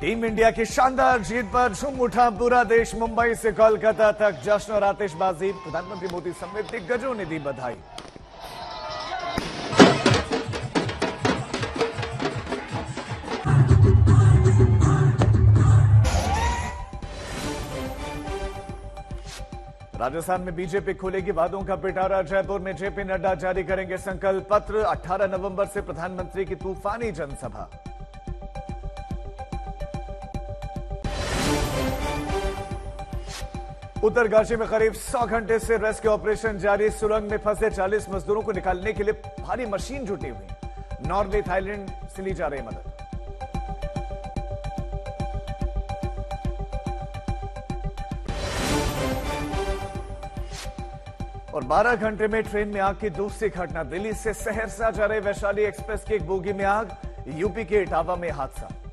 Team India की शानदार जीत पर झूम उठा पूरा देश। मुंबई से कोलकाता तक जश्न और आतिशबाजी। प्रधानमंत्री मोदी समेत दिग्गजों ने दी बधाई। राजस्थान में बीजेपी खोलेगी वादों का पिटारा। जयपुर में जेपी नड्डा जारी करेंगे संकल्प पत्र। 18 नवंबर से प्रधानमंत्री की तूफानी जनसभा। उत्तरकाशी में करीब 100 घंटे से रेस्क्यू ऑपरेशन जारी। सुरंग में फंसे 40 मजदूरों को निकालने के लिए भारी मशीन जुटी हुई। नॉर्वे थाईलैंड से ली जा रही मदद। और 12 घंटे में ट्रेन में आग की दूसरी घटना। दिल्ली से सहरसा जा रहे वैशाली एक्सप्रेस की एक बोगी में आग। यूपी के इटावा में हादसा।